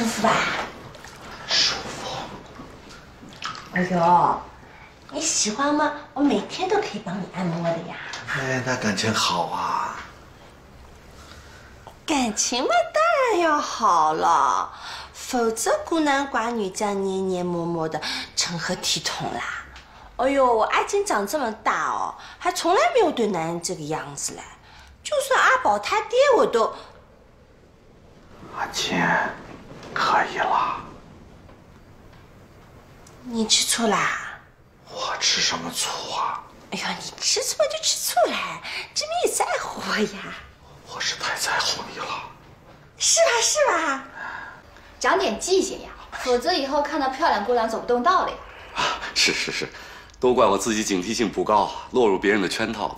舒服吧？舒服。哎呦，你喜欢吗？我每天都可以帮你按摩的呀。哎，那感情好啊。感情嘛，当然要好了，否则孤男寡女这样黏黏磨磨的，成何体统啦？ 哎呦，我阿金长这么大哦，还从来没有对男人这个样子嘞。就算阿宝他爹，我都……阿金，可以了。你吃醋啦？我吃什么醋啊？哎呀，你吃醋就吃醋嘞，证明你在乎我呀。我是太在乎你了。是吧？是吧？长点记性呀，否则以后看到漂亮姑娘走不动道了呀。啊，是是是。 都怪我自己警惕性不高，落入别人的圈套了。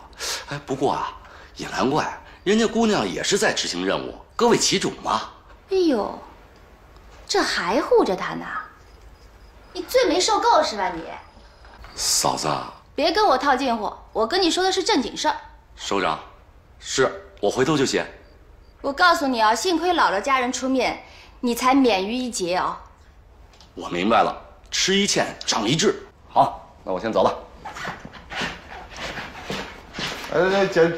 哎，不过啊，也难怪，人家姑娘也是在执行任务，各为其主嘛。哎呦，这还护着她呢，你罪没受够是吧你？嫂子，别跟我套近乎，我跟你说的是正经事儿。首长，是我回头就写。我告诉你啊，幸亏姥姥家人出面，你才免于一劫哦。我明白了，吃一堑长一智。好。 那我先走了。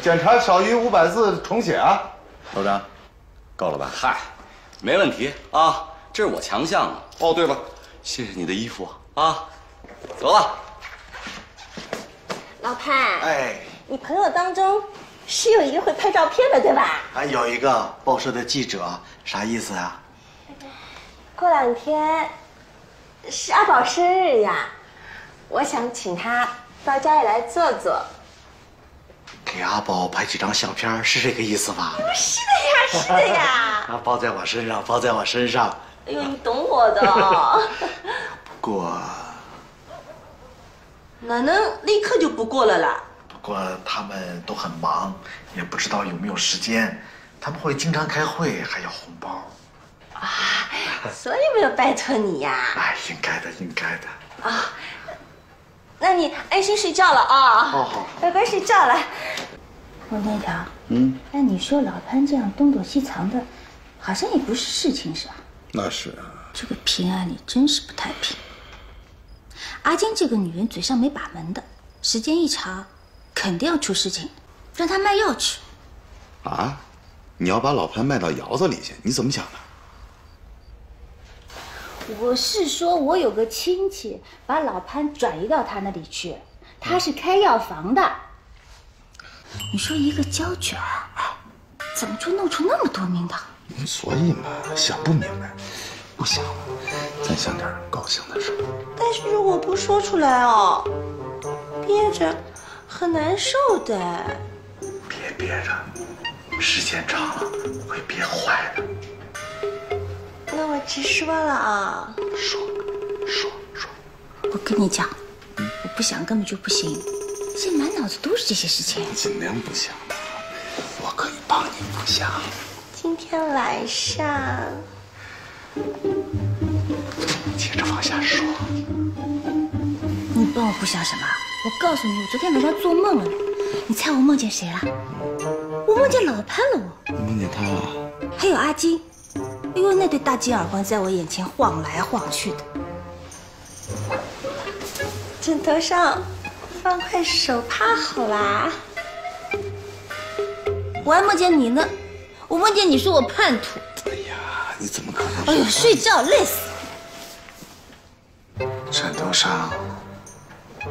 检查少于500字重写啊，首长，够了吧？嗨，没问题啊，这是我强项啊。哦，对了，谢谢你的衣服啊，走了。老潘，哎，你朋友当中是有一个会拍照片的，对吧？啊，有一个报社的记者，啥意思啊？过两天是阿宝生日呀。 我想请他到家里来坐坐，给阿宝拍几张相片，是这个意思吧？是的呀，是的呀。啊，包在我身上，包在我身上。哎呦，你懂我的。不过，哪能立刻就不过了啦？不过他们都很忙，也不知道有没有时间。他们会经常开会，还要红包。啊，所以没有拜托你呀。哎，应该的，应该的。啊。 那你安心睡觉了啊！好好，乖乖睡觉了。我那条，嗯，那你说老潘这样东躲西藏的，好像也不是事情，是吧？那是啊。这个平安里真是不太平。阿金这个女人嘴上没把门的，时间一长，肯定要出事情。让她卖药去。啊？你要把老潘卖到窑子里去？你怎么想的？ 我是说，我有个亲戚把老潘转移到他那里去，他是开药房的。你说一个胶卷，怎么就弄出那么多名堂？所以嘛，想不明白，不想了，咱想点高兴的事。但是如果不说出来哦，憋着很难受的。别憋着，时间长了会憋坏的。 那我直说了啊！说，我跟你讲，我不想根本就不行，现在满脑子都是这些事情。你尽量不想吧，我可以帮你不想。今天晚上，接着往下说。你帮我不想什么？我告诉你，我昨天晚上做梦了，你猜我梦见谁了？我梦见老潘了，我。你梦见他了？还有阿金。 哎呦，那对大金耳环在我眼前晃来晃去的，枕头上放块手帕好啦。我还梦见你呢，我梦见你说我叛徒。哎呀，你怎么可能？哎呦，睡觉累死了。枕头上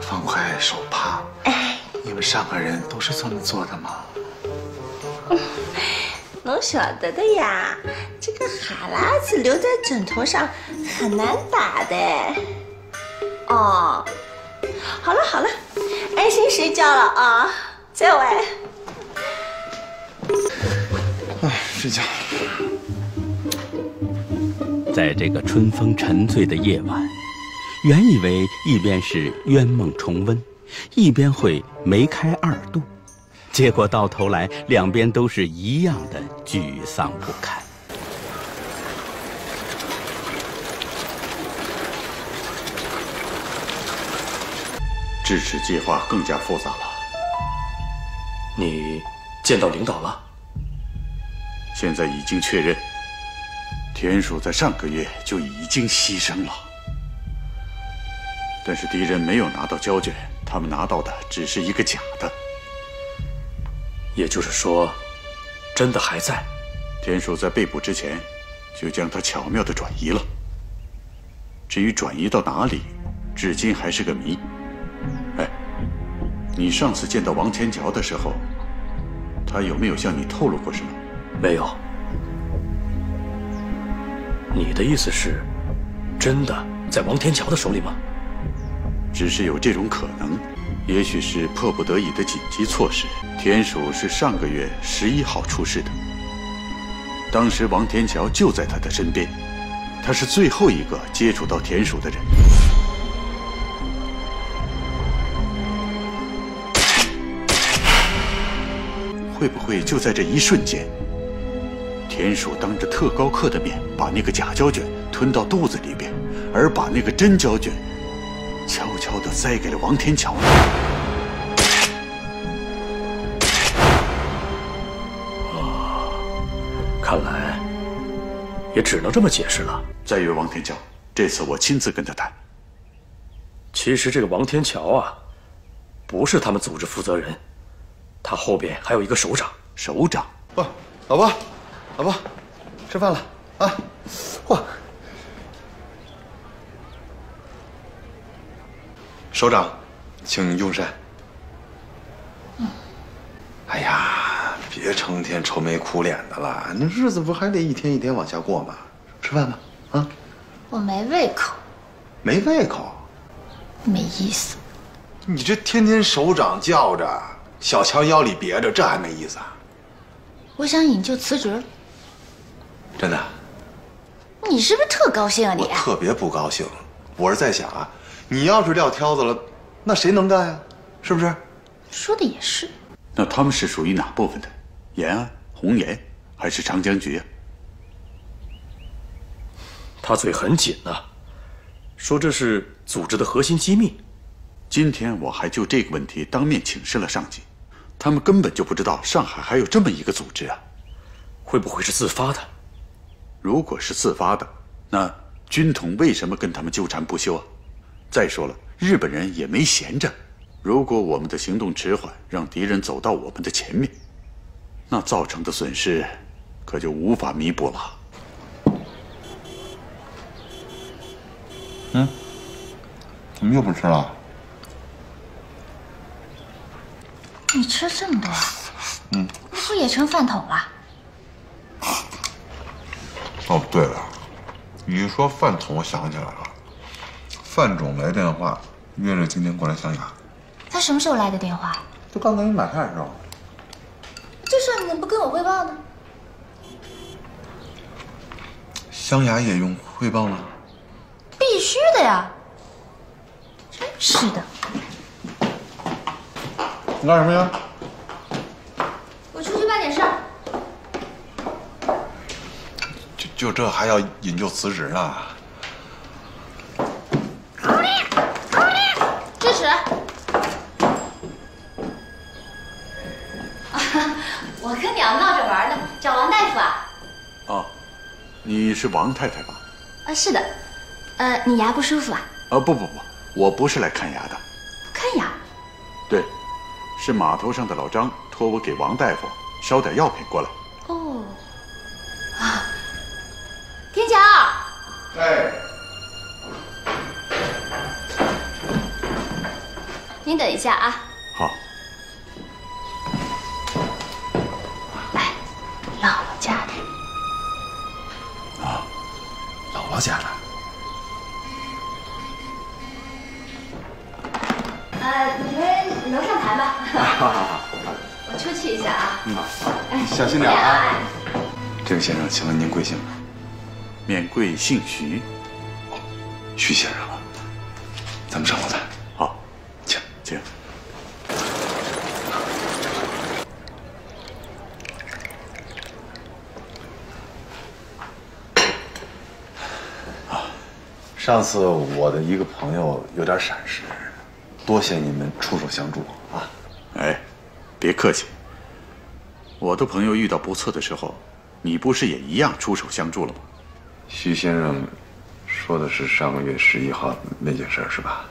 放块手帕，哎，你们上海人都是这么做的吗？ 能晓得的呀，这个哈喇子留在枕头上很难打的。哦，好了好了，安心睡觉了啊，再玩。哎，睡觉。在这个春风沉醉的夜晚，原以为一边是冤梦重温，一边会梅开二度。 结果到头来，两边都是一样的沮丧不堪。制止计划更加复杂了。你见到领导了？现在已经确认，田鼠在上个月就已经牺牲了，但是敌人没有拿到胶卷，他们拿到的只是一个假的。也就是说，真的还在。田鼠在被捕之前，就将它巧妙地转移了。至于转移到哪里，至今还是个谜。哎，你上次见到王千桥的时候，他有没有向你透露过什么？没有。 你的意思是，真的在王天桥的手里吗？只是有这种可能，也许是迫不得已的紧急措施。田鼠是上个月11号出事的，当时王天桥就在他的身边，他是最后一个接触到田鼠的人。会不会就在这一瞬间？ 田鼠当着特高课的面把那个假胶卷吞到肚子里边，而把那个真胶卷悄悄地塞给了王天桥。哦，看来也只能这么解释了。再有王天桥，这次我亲自跟他谈。其实这个王天桥啊，不是他们组织负责人，他后边还有一个首长。首长，哇，老婆。 老婆，吃饭了啊！嚯，首长，请用膳。嗯。哎呀，别成天愁眉苦脸的了，那日子不还得一天一天往下过吗？吃饭吧，啊！我没胃口。没胃口？没意思。你这天天首长叫着，小乔腰里别着，这还没意思啊？我想引咎辞职。 真的，你是不是特高兴啊？我特别不高兴。我是在想啊，你要是撂挑子了，那谁能干呀？是不是？说的也是。那他们是属于哪部分的？延安、红岩还是长江局啊？他嘴很紧呐，说这是组织的核心机密。今天我还就这个问题当面请示了上级，他们根本就不知道上海还有这么一个组织啊。会不会是自发的？ 如果是自发的，那军统为什么跟他们纠缠不休啊？再说了，日本人也没闲着。如果我们的行动迟缓，让敌人走到我们的前面，那造成的损失可就无法弥补了。嗯，怎么又不吃了？你吃这么多，嗯，你不也成饭桶了？ 哦，对了，你一说饭桶，我想起来了，范总来电话约着今天过来湘雅。他什么时候来的电话？就刚才你买菜的时候。这事你怎么不跟我汇报呢？湘雅也用汇报吗？必须的呀！真是的。你干什么呀？我出去办点事儿。 就这还要引咎辞职呢？支持！我跟鸟闹着玩呢，找王大夫啊。哦，你是王太太吧？啊，是的。你牙不舒服啊？啊，不，我不是来看牙的。看牙？对，是码头上的老张托我给王大夫捎点药品过来。哦。啊。 天桥，哎，您等一下啊。好。哎，姥姥家的。啊，姥姥家的。你们楼上谈吧。好好好。我出去一下啊。嗯，哎，小心点啊。这位先生，请问您贵姓？ 免贵姓徐，哦，徐先生啊，咱们上楼谈。好，请请。啊，上次我的一个朋友有点闪失，多谢你们出手相助啊！哎，别客气。我的朋友遇到不测的时候，你不是也一样出手相助了吗？徐先生说的是上个月11号那件事是吧？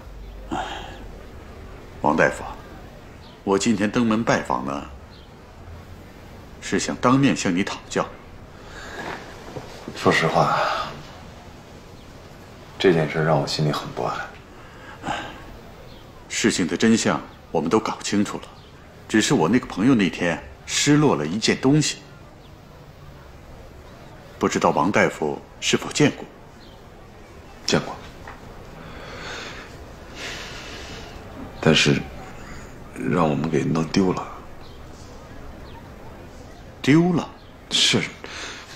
王大夫，我今天登门拜访呢，是想当面向你讨教。说实话，这件事让我心里很不安。事情的真相我们都搞清楚了，只是我那个朋友那天失落了一件东西，不知道王大夫是否见过？见过，但是让我们给弄丢了。丢了？是，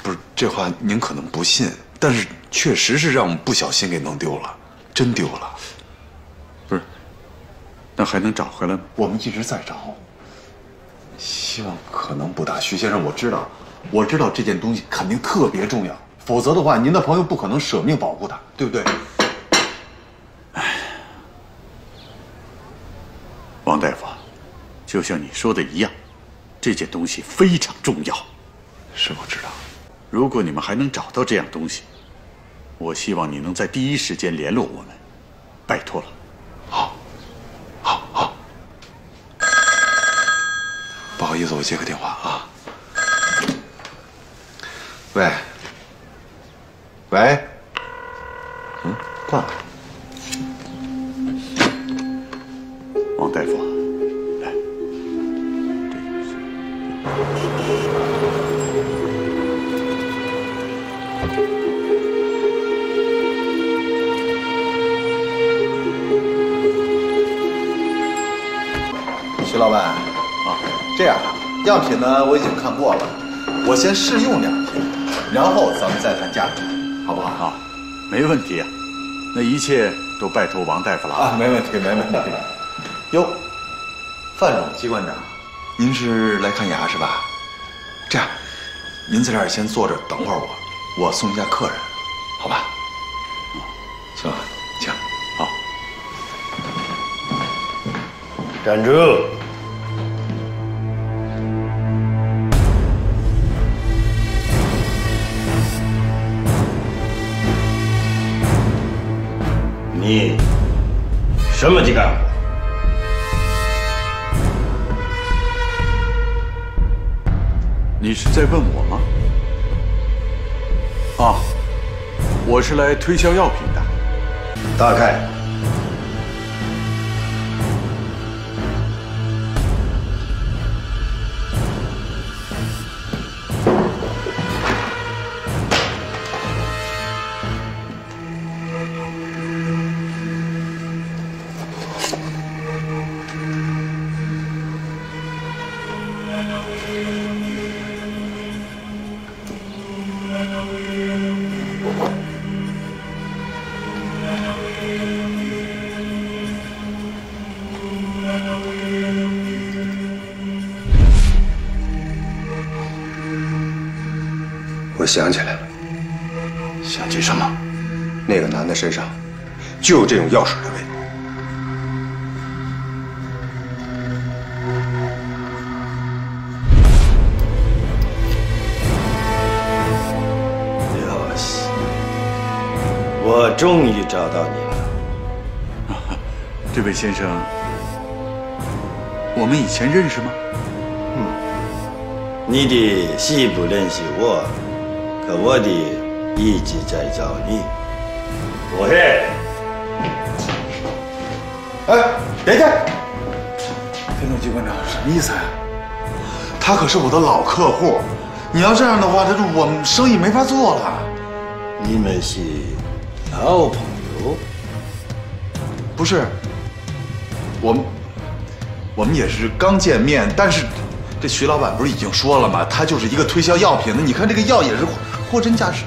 不是这话您可能不信，但是确实是让我们不小心给弄丢了，真丢了。不是，那还能找回来吗？我们一直在找。 希望可能不大，徐先生，我知道这件东西肯定特别重要，否则的话，您的朋友不可能舍命保护它，对不对？哎，王大夫，就像你说的一样，这件东西非常重要。是，我知道。如果你们还能找到这样东西，我希望你能在第一时间联络我们，拜托了。好。 不好意思，我接个电话啊。喂，喂，嗯，挂了。王大夫，来，这个是。徐老板。 这样，样品呢我已经看过了，我先试用2天，然后咱们再谈价格，好不好？好，没问题啊。那一切都拜托王大夫了啊，没问题，没问题。哟，范总，季馆长，您是来看牙是吧？这样，您在这儿先坐着，等会儿我送一下客人，好吧？嗯，行，请。好，站住！ 你什么级干部？你是在问我吗？啊，我是来推销药品的。大概我想起来了，想起什么？那个男的身上就有这种药水的味道。 我终于找到你了，这位先生，我们以前认识吗？嗯，你的既不认识我，可我的一直在找你。我嘿，哎，别去！田总机关长，什么意思啊？他可是我的老客户，你要这样的话，这我们生意没法做了。你们是？ 老朋友，不是，我们也是刚见面，但是这徐老板不是已经说了吗？他就是一个推销药品的，你看这个药也是货真价实。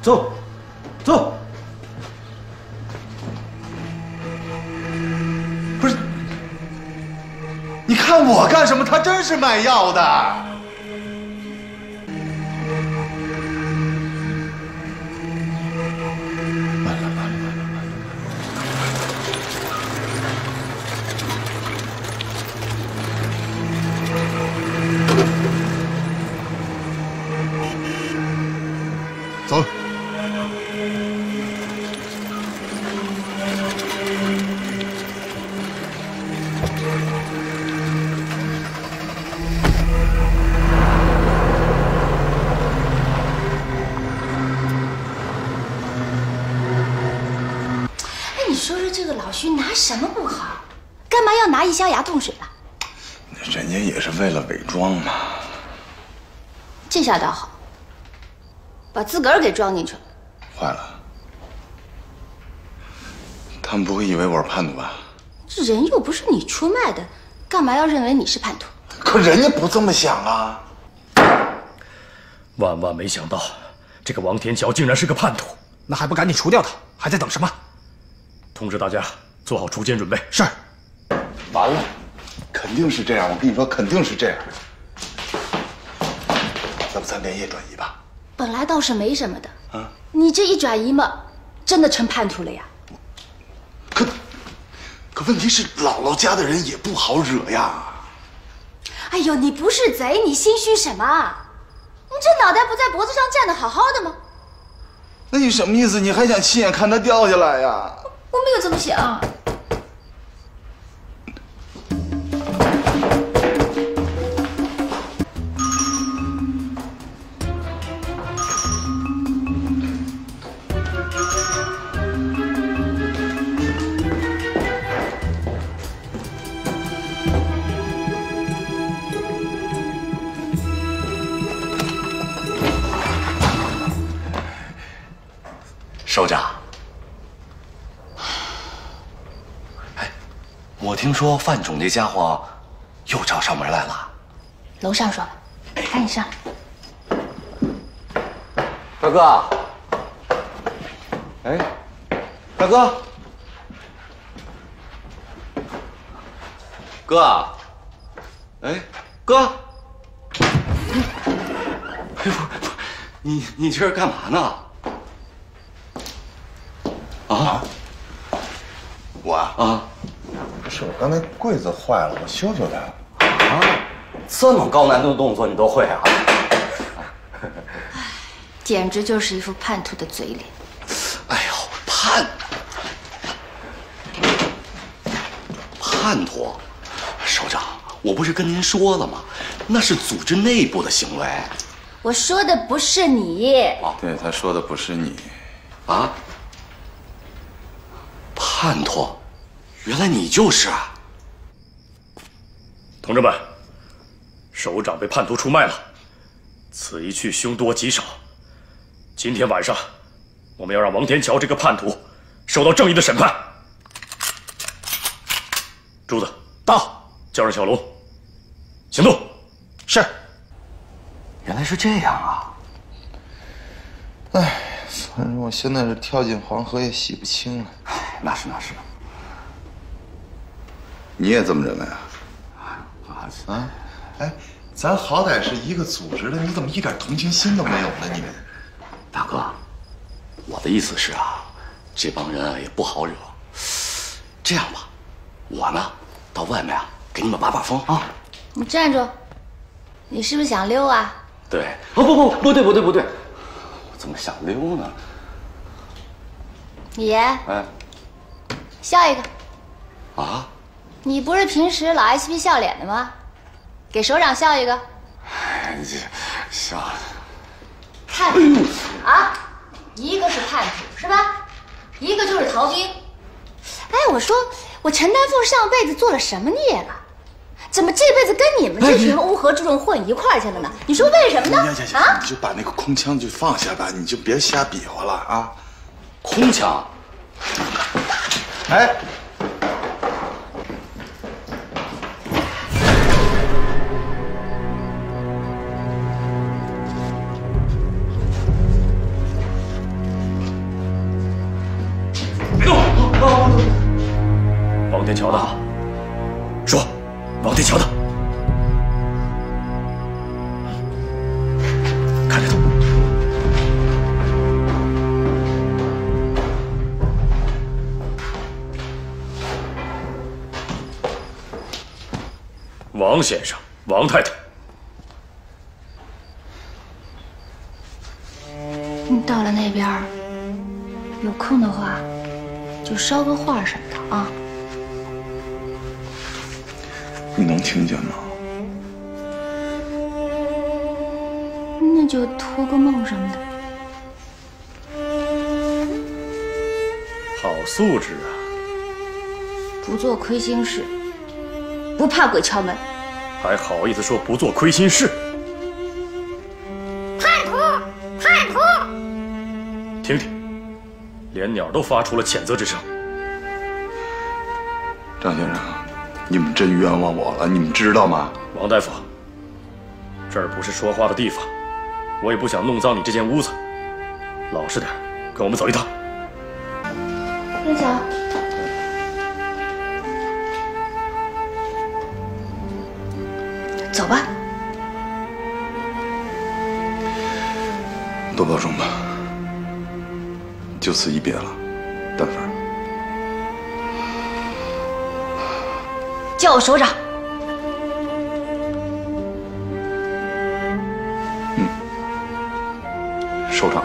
走，走，走。不是，你看我干什么？他真是卖药的。走了。哎，你说说这个老徐拿什么不好？干嘛要拿一箱牙痛水吧？人家也是为了伪装嘛。这下倒好。 把自个儿给装进去了，坏了！他们不会以为我是叛徒吧？这人又不是你出卖的，干嘛要认为你是叛徒？可人家不这么想啊！万万没想到，这个王天桥竟然是个叛徒，那还不赶紧除掉他？还在等什么？通知大家做好锄奸准备。是。完了，肯定是这样。我跟你说，肯定是这样。咱们仨连夜转移吧。 本来倒是没什么的啊，你这一转移嘛，真的成叛徒了呀。可问题是，姥姥家的人也不好惹呀。哎呦，你不是贼，你心虚什么？你这脑袋不在脖子上站得好好的吗？那你什么意思？你还想亲眼看他掉下来呀？我没有这么想。 首长，哎，我听说范总这家伙又找上门来了。楼上说了，赶紧上来。大哥，哎，大哥，哥，哎，哥，哎呦，你这是干嘛呢？ 啊，我啊，不是我刚才柜子坏了，我修修它。啊，这么高难度的动作你都会啊？哎，简直就是一副叛徒的嘴脸。哎呦，叛徒，首长，我不是跟您说了吗？那是组织内部的行为。我说的不是你。哦，对，他说的不是你。啊？ 叛徒，原来你就是啊！同志们，首长被叛徒出卖了，此一去凶多吉少。今天晚上，我们要让王天桥这个叛徒受到正义的审判。柱子到，叫上小龙，行动。是。原来是这样啊！哎。 反正我现在是跳进黄河也洗不清了。那是那是。你也这么认为啊？啊？哎，咱好歹是一个组织的，你怎么一点同情心都没有呢？你们，大哥，我的意思是啊，这帮人也不好惹。这样吧，我呢到外面啊给你们把风啊。你站住！你是不是想溜啊？对。哦不对。 怎么想溜呢？你爷，哎，笑一个。啊？你不是平时老爱嬉皮笑脸的吗？给首长笑一个。哎，这笑。看啊，一个是叛徒是吧？一个就是逃兵。哎，我说我陈丹凤上辈子做了什么孽了？怎么这辈子跟你们这群乌合之众混一块去了呢？你说为什么呢？啊，你就把那个空枪就放下吧，你就别瞎比划了啊！空枪，哎，别动！王天桥呢？ 王天桥呢？看着他。王先生，王太太。你到了那边，有空的话就捎个话什么的啊。你能听见吗？那就托个梦什么的。好素质啊！不做亏心事，不怕鬼敲门。还好意思说不做亏心事？ 听听，连鸟都发出了谴责之声。张先生，你们真冤枉我了，你们知道吗？王大夫，这儿不是说话的地方，我也不想弄脏你这间屋子，老实点，跟我们走一趟。瑞晓，走吧，多保重吧。 就此一别了，丹凤。叫我首长。嗯，首长。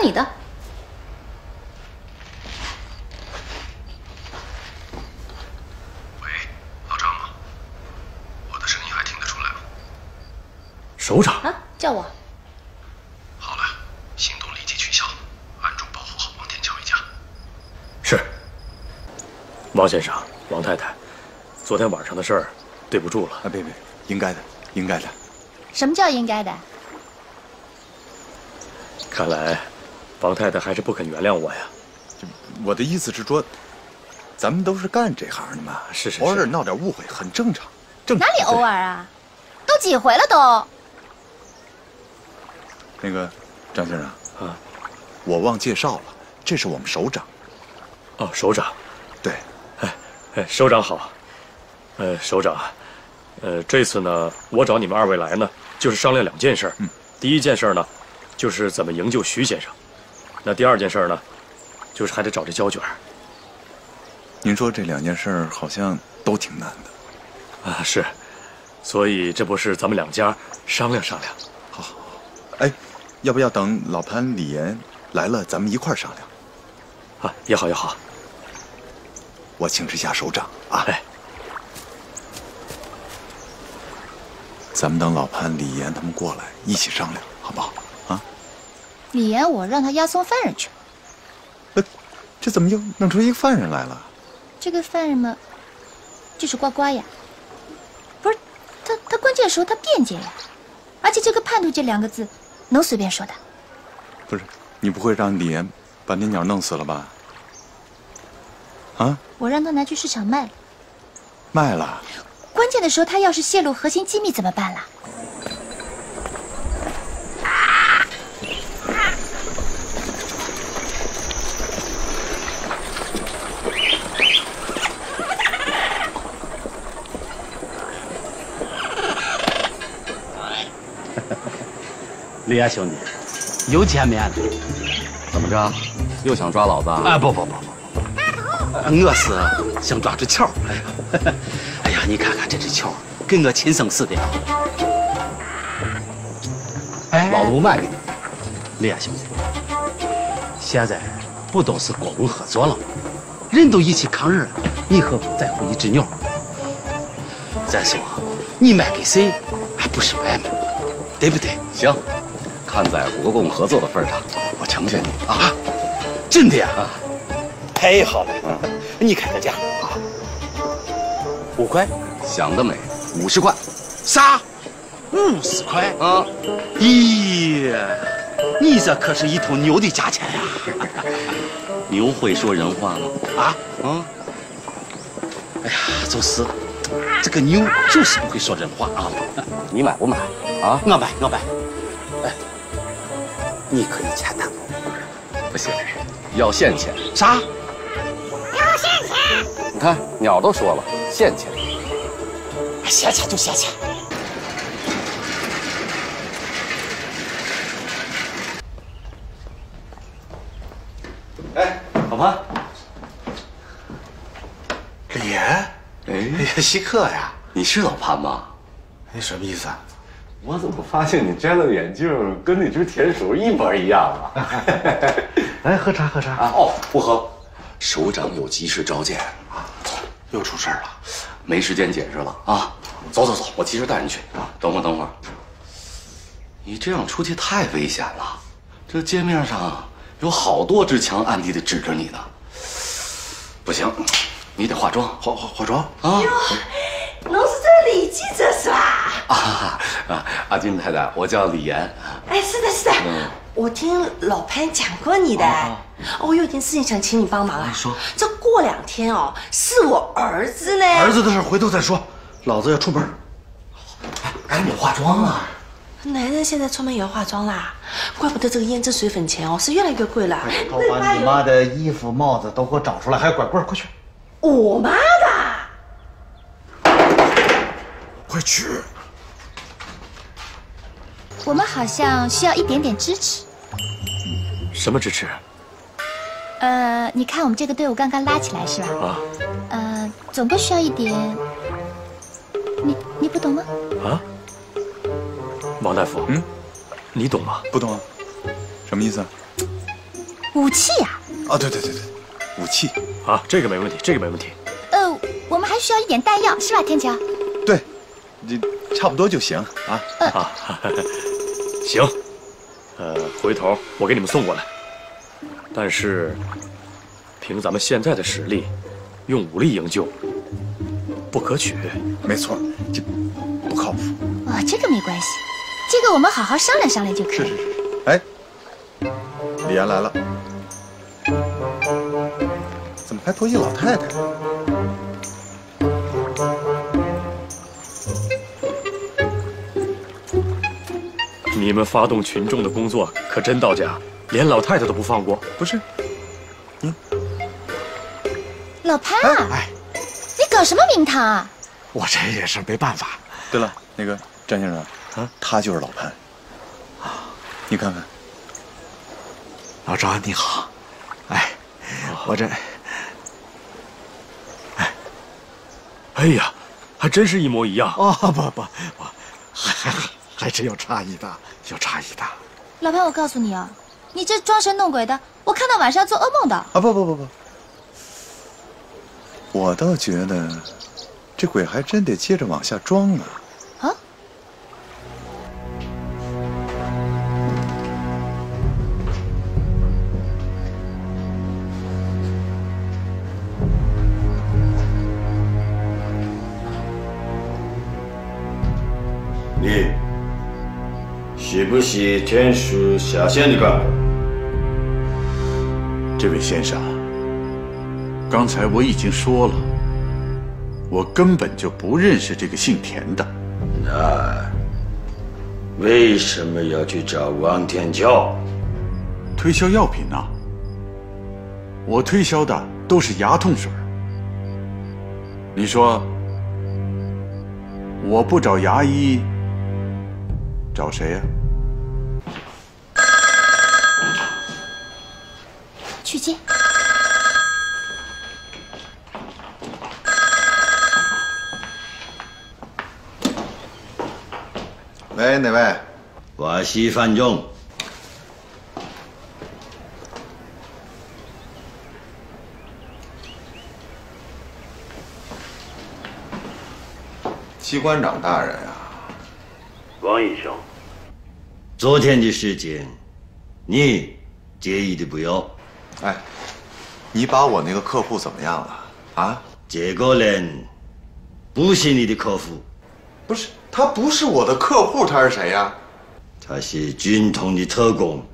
你的，喂，老张吗？我的声音还听得出来吗？首长啊，叫我。好了，行动立即取消，暗中保护好王天桥一家。是。王先生，王太太，昨天晚上的事儿，对不住了。啊，别，应该的，应该的。什么叫应该的？看来。 王太太还是不肯原谅我呀！我的意思是说，咱们都是干这行的嘛，是，偶尔闹点误会很正常。正常哪里偶尔啊？都几回了都。那个张先生啊，我忘介绍了，这是我们首长。哦，首长，对，哎，首长好。首长，这次呢，我找你们二位来呢，就是商量两件事。嗯，第一件事呢，就是怎么营救徐先生。 那第二件事呢，就是还得找这胶卷。您说这两件事好像都挺难的，啊是，所以这不是咱们两家商量商量。好，哎，要不要等老潘、李岩来了，咱们一块儿商量？啊，也好也好。我请示一下首长啊。哎，咱们等老潘、李岩他们过来一起商量，好不好？ 李岩，我让他押送犯人去。这怎么又弄出一个犯人来了？这个犯人嘛，就是呱呱呀。不是，他关键时候他辩解呀，而且这个叛徒这两个字，能随便说的？不是，你不会让李岩把那鸟弄死了吧？啊？我让他拿去市场卖了。卖了？关键的时候他要是泄露核心机密怎么办啦？ 李岩兄弟，又见面了，怎么着？又想抓老子啊？啊不，我是想抓只球。哎呀，你看看这只球，跟我亲生似的。哎，老子不卖给你。李岩兄弟，现在不都是国共合作了吗？人都一起抗日了，你何不再护一只鸟？再说，你卖给谁，还不是外卖，对不对？行。 看在国共合作的份上，我成全你啊！真的呀？太好了！你看这价啊，5块，想得美！50块，啥？50块啊！咦，你这可是一头牛的价钱呀！牛会说人话吗？啊！哎呀，就是这个牛就是不会说人话啊！你买不买啊？我买。哎，你可以掐他们，不行，要现钱，杀！要现钱！你看鸟都说了，现钱，现钱就现钱。 稀客呀，你是老潘吗？你什么意思啊？我怎么发现你摘了眼镜，跟那只田鼠一模一样啊？来喝茶，喝茶啊！哦，不喝。首长有急事召见啊，走，又出事了，没时间解释了啊！走走走，我骑车带你去啊！等会儿，等会儿，你这样出去太危险了。这街面上有好多只强暗地里指着你呢，不行。 你得化妆，化妆啊！哟，侬是这李记者是吧？啊，阿金太太，我叫李岩。哎，是的，是的，我听老潘讲过你的。我有点事情想请你帮忙啊。说，这过两天哦，是我儿子嘞。儿子的事回头再说，老子要出门。哎，赶紧化妆啊！男人现在出门也要化妆啦，怪不得这个胭脂水粉钱哦是越来越贵了。都把你妈的衣服、帽子都给我找出来，还有拐棍，快去！ 我妈的！快去！我们好像需要一点点支持。什么支持？你看我们这个队伍刚刚拉起来是吧？啊。总共需要一点。你不懂吗？啊？王大夫，嗯，你懂吗？不懂啊？什么意思啊？武器呀！啊，对对对对。 武器啊，这个没问题，这个没问题。我们还需要一点弹药，是吧，天桥？对，你差不多就行啊。啊，行。回头我给你们送过来。但是，凭咱们现在的实力，用武力营救不可取。没错，这不靠谱。啊，这个没关系，这个我们好好商量商量就可以。是是是。哎，李岩来了。 还多一老太太，你们发动群众的工作可真到家，连老太太都不放过。不是，嗯，老潘啊，哎，你搞什么名堂啊？我这也是没办法。对了，那个詹先生啊，他就是老潘啊，你看看，老张你好，哎，我这。 哎呀，还真是一模一样哦！不，还是有差异的，有差异的。老潘，我告诉你啊，你这装神弄鬼的，我看到晚上做噩梦的。啊不，我倒觉得，这鬼还真得接着往下装呢。啊？是不是天鼠下线的干？这位先生，刚才我已经说了，我根本就不认识这个姓田的。那为什么要去找王天桥？推销药品啊！我推销的都是牙痛水。你说，我不找牙医，找谁呀？ 去接。喂，哪位？我是范仲。机关长大人啊，王医生，昨天的事情，你介意的不要。 哎，你把我那个客户怎么样了啊？这个人不是你的客户，不是他不是我的客户，他是谁呀？他是军统的特工，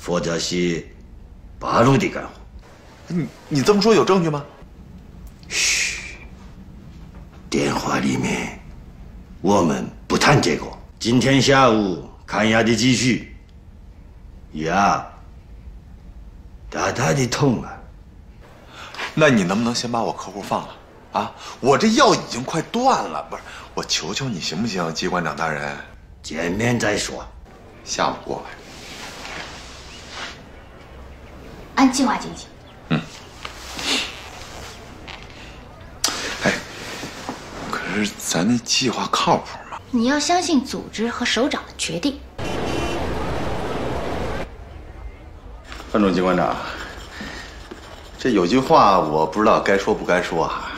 或者是八路的干部。你这么说有证据吗？嘘，电话里面我们不谈这个。今天下午看丫的积蓄，牙大大的痛啊。那你能不能先把我客户放了啊？我这药已经快断了，不是？我求求你行不行，机关长大人？见面再说，下午过来。按计划进行。嗯。哎，可是咱那计划靠谱吗？你要相信组织和首长的决定。范总，机关长，这有句话我不知道该说不该说啊。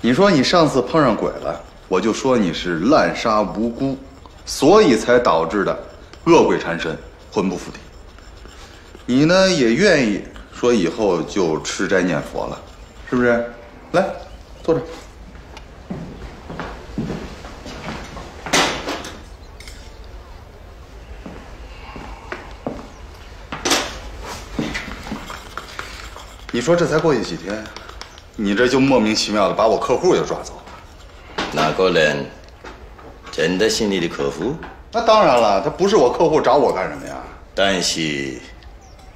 你说你上次碰上鬼了，我就说你是滥杀无辜，所以才导致的恶鬼缠身，魂不附体。 你呢也愿意说以后就吃斋念佛了，是不是？来，坐这儿。你说这才过去几天，你这就莫名其妙的把我客户又抓走了。哪个人真的是你的客户？那当然了，他不是我客户，找我干什么呀？但是。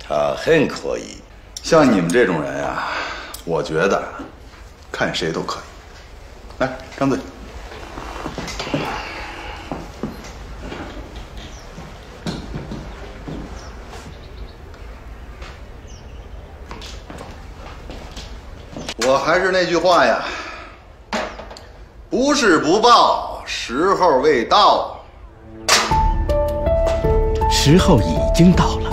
他很可以，像你们这种人啊，我觉得看谁都可以。来，张嘴。我还是那句话呀，不是不报，时候未到。时候已经到了。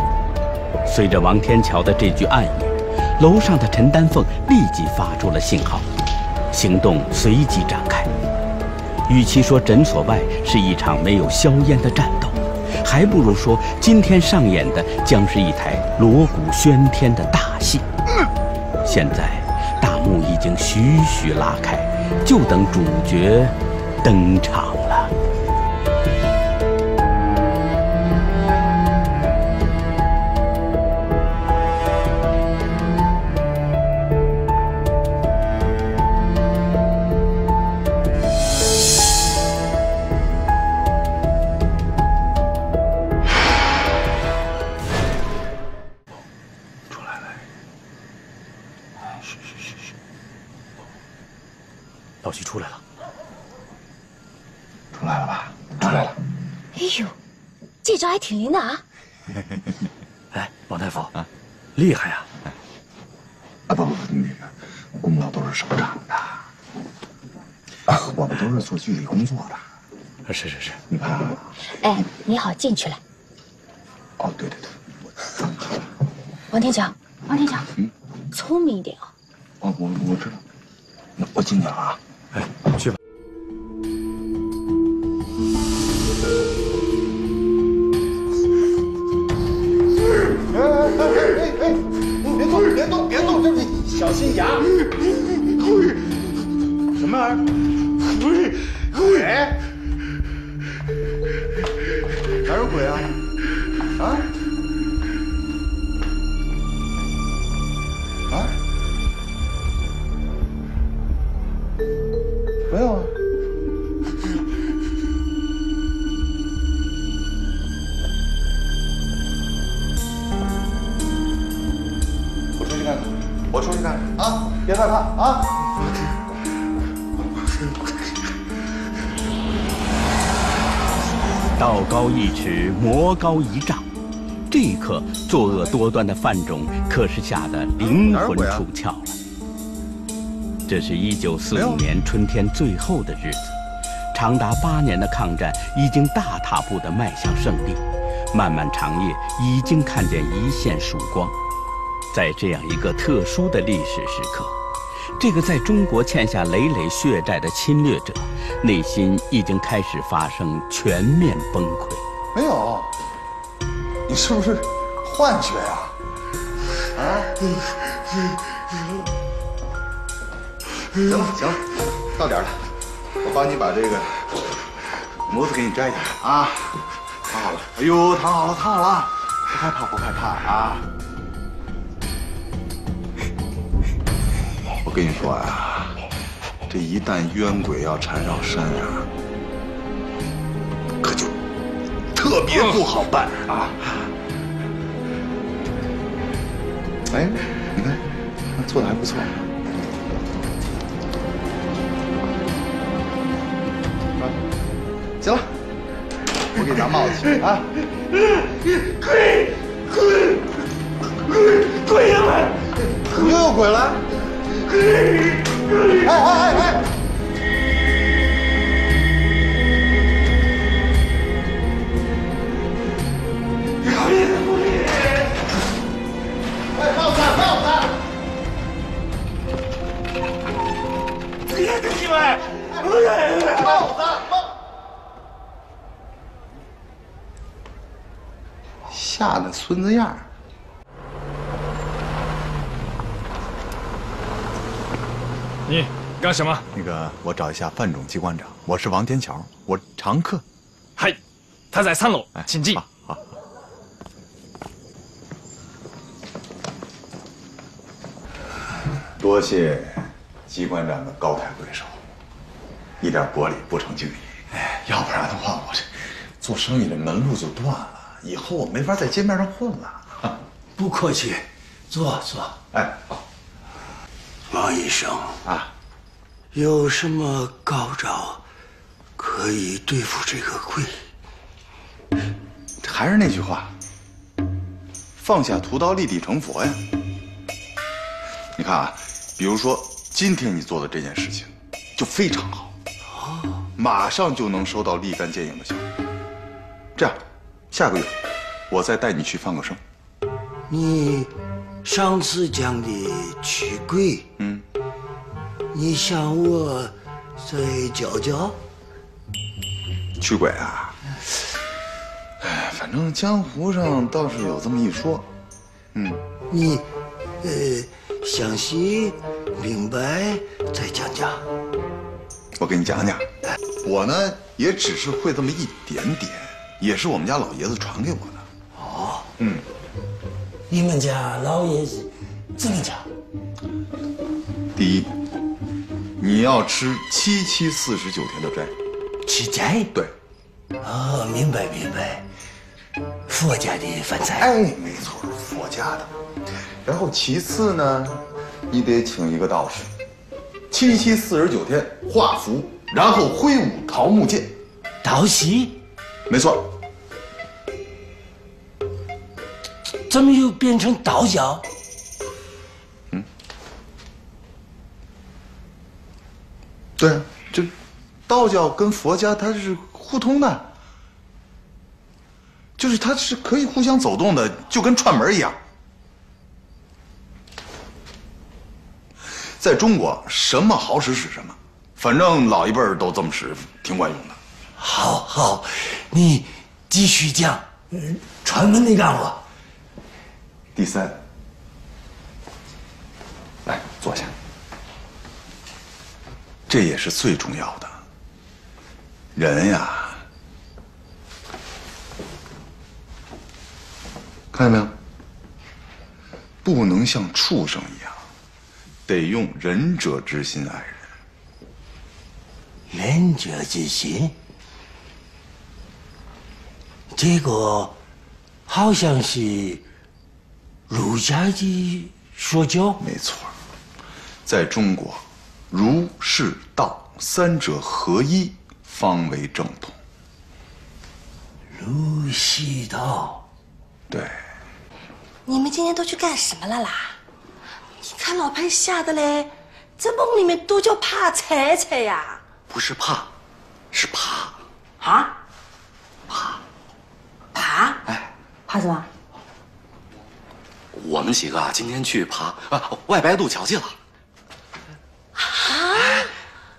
随着王天桥的这句暗语，楼上的陈丹凤立即发出了信号，行动随即展开。与其说诊所外是一场没有硝烟的战斗，还不如说今天上演的将是一台锣鼓喧天的大戏。现在大幕已经徐徐拉开，就等主角登场了。 挺灵的啊！哎，王大夫啊，厉害呀！啊不，那个功劳都是首长的，我们都是做剧里工作的。是，你看啊。哎，你好，进去了。哦，对，王天强，聪明一点啊！我知道，那我进去了啊。哎，去吧。 哎，别动，这小心牙！什么玩意儿？不是鬼？哪有鬼啊？啊？没有啊。 别害怕啊！道高一尺，魔高一丈。这一刻，作恶多端的范总可是吓得灵魂出窍了。这是1945年春天最后的日子，长达8年的抗战已经大踏步地迈向胜利，漫漫长夜已经看见一线曙光。 在这样一个特殊的历史时刻，这个在中国欠下累累血债的侵略者，内心已经开始发生全面崩溃。没有，你是不是幻觉呀？啊！行了，到点了，我帮你把这个模子给你摘下来啊！躺好了，哎呦，躺好了，不害怕啊！ 我跟你说啊，这一旦冤鬼要缠绕身啊，可就特别不好办啊！哎，你看，做的还不错。啊，行了，我给咱帽子啊！跪下来！你又跪了？哎！ 吓得孙子样儿。你干什么？那个，我找一下范总机关长，我是王天桥，我常客。嗨，他在3楼，请进。好。多谢机关长的高抬贵手。 一点薄礼不成敬意，哎，要不然的话，我这做生意的门路就断了，以后我没法在街面上混了。不客气，坐。哎，王医生啊，有什么高招可以对付这个鬼？还是那句话，放下屠刀立地成佛呀。你看啊，比如说今天你做的这件事情，就非常好。 马上就能收到立竿见影的效果。这样，下个月我再带你去放个生。你上次讲的驱鬼，你想我再教教？驱鬼啊，哎，反正江湖上倒是有这么一说。你，详细明白再讲讲。 我给你讲讲，我呢也只是会这么一点点，也是我们家老爷子传给我的。哦，你们家老爷子怎么讲？第一，你要吃749天的斋。吃斋？对。哦，明白，佛家的饭菜。哎，没错，佛家的。然后其次呢，你得请一个道士。 749天画符，然后挥舞桃木剑，道喜，没错。怎么又变成道教？对啊，这道教跟佛家它是互通的，就是它是可以互相走动的，就跟串门一样。 在中国，什么好使使什么，反正老一辈儿都这么使，挺管用的。好，你继续讲，传闻你干我。第三，来坐下，这也是最重要的。人呀，看见没有？不能像畜生一样。 得用仁者之心爱人。仁者之心，这个好像是儒家的说教。没错，在中国，儒释道三者合一，方为正统。儒释道，对。你们今天都去干什么了啦？ 你看老潘吓得嘞，在梦里面都叫怕财财呀！不是怕，是爬啊！爬！哎，爬什么？我们几个啊，今天去爬外白渡桥去了。啊！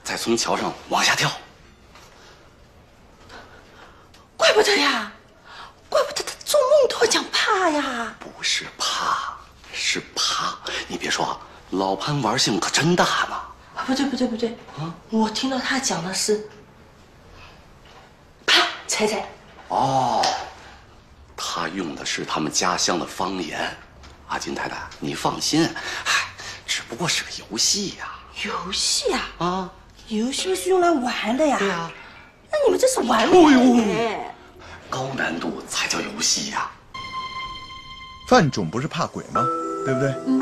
再从桥上往下跳。怪不得呀，他做梦都讲怕呀！不是怕。 是爬，你别说啊，老潘玩性可真大呢。啊，不对啊！我听到他讲的是爬踩踩。哦，他用的是他们家乡的方言。啊，金太太，你放心，哎，只不过是个游戏呀。游戏呀？啊，游戏是用来玩的呀。对呀。那你们这是玩的。哎呦，高高难度才叫游戏呀。范总不是怕鬼吗？对不对？嗯。